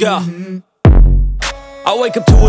go. I wake up to a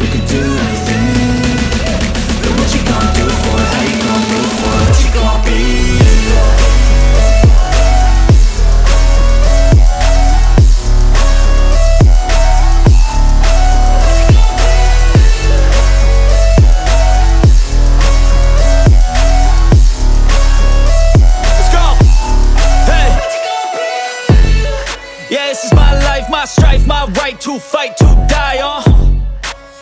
you can do anything? But what you gonna do for it? How you gonna move for it? What you gonna be? Let's go! Hey! Yeah, this is my life, my strife, my right to fight, to die on.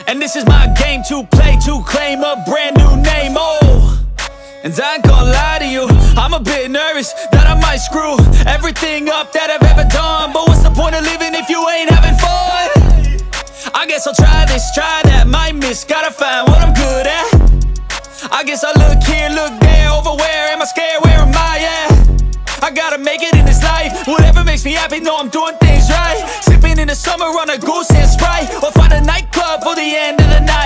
And this is my game to play, to claim a brand new name, and I ain't gonna lie to you, I'm a bit nervous that I might screw everything up that I've ever done. But what's the point of living if you ain't having fun? I guess I'll try this, try that, might miss, gotta find what I'm good at. I guess I look here, look there, over where am I scared, where am I at? I gotta make it in this life, whatever makes me happy, know I'm doing things right. Sipping in the summer on a goose and Sprite, or find a nightclub for the end of the night,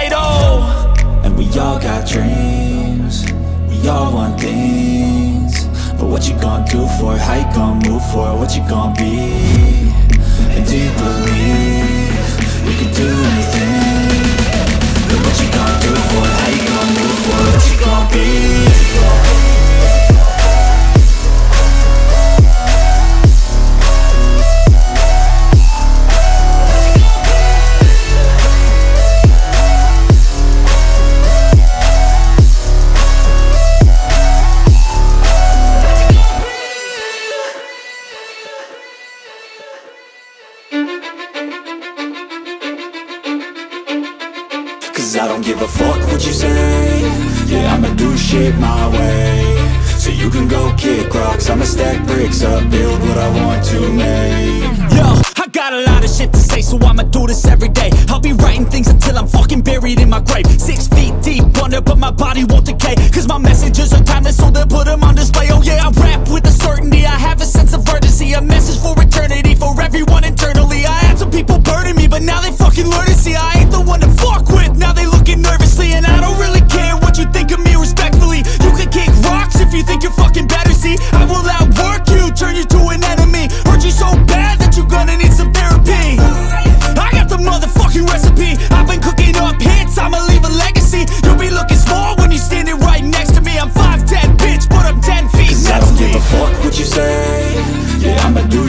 And we all got dreams, we all want things, but what you gonna do for it? How you gonna move for it? What you gonna be? And do you believe you can do anything? But what you gonna do for it? How you gonna move for it? What you gonna be? I don't give a fuck what you say. Yeah, I'ma do shit my way. So you can go kick rocks, I'ma stack bricks up, build what I want to make. Yo, I got a lot of shit to say, so I'ma do this every day. I'll be writing things until I'm fucking buried in my grave. 6 feet deep under, but my body won't decay, cause my messages are timeless, so they'll put them on display. Oh yeah, I rap with a certainty, I have a sense of urgency, a message for eternity, for everyone internally. I had some people burden me, but now they fucking learn to see I ain't the one to fuck with. Now they looking nervously, and I don't really care what you think of me respectfully. You can kick rocks if you think you're fucking better, see I will outwork you, turn you to an enemy. Hurt you so bad that you're gonna need some therapy. I got the motherfucking recipe, I've been cooking up hits, I'ma leave a legacy. You'll be looking small when you're standing right next to me. I'm 5'10", bitch, but I'm 10 feet next to me. 'Cause I don't give a fuck what you say. Yeah, I'ma do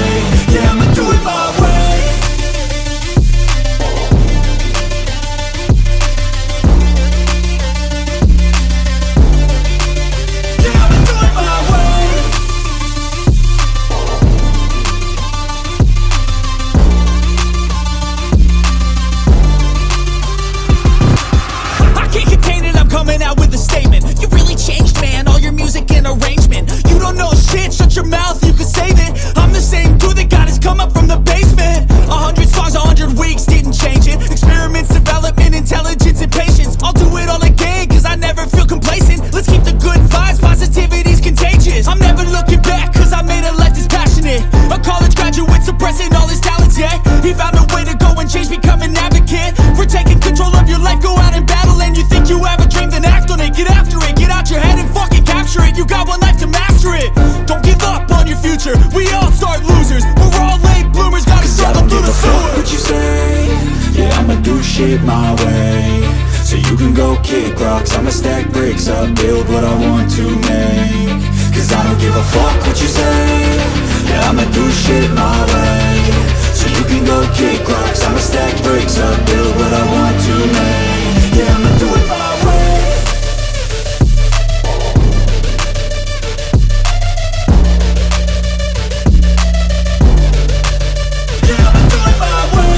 Yeah, I'ma do it my way. Shut your mouth, you can save it. I'm the same dude that got his come up from the basement. 100 songs, 100 weeks, didn't change it. Experiments, development, intelligence, and patience. I'll do it all again, cause I never feel complacent. Let's keep the good vibes, positivity's contagious. I'm never looking back, cause I made a life that's passionate. A college graduate suppressing all his talents, yeah. He found a way to go and change, become an advocate. For taking control of your life, go out and battle. And you think you have a dream, then act on it. Get after it, get out your head and fucking capture it. You got one life to master it. Don't give up on your future, we all start losers. We're all late bloomers, gotta struggle through the sewer. 'Cause I don't give a fuck what you say. Yeah, I'ma do shit my way. So you can go kick rocks, I'ma stack bricks up, build what I want to make. 'Cause I don't give a fuck what you say. Yeah, I'ma do shit my way, so you can go kick rocks. I'ma stack bricks up, build what I want to make. Yeah, I'ma do it my way. Yeah, I'ma do it my way.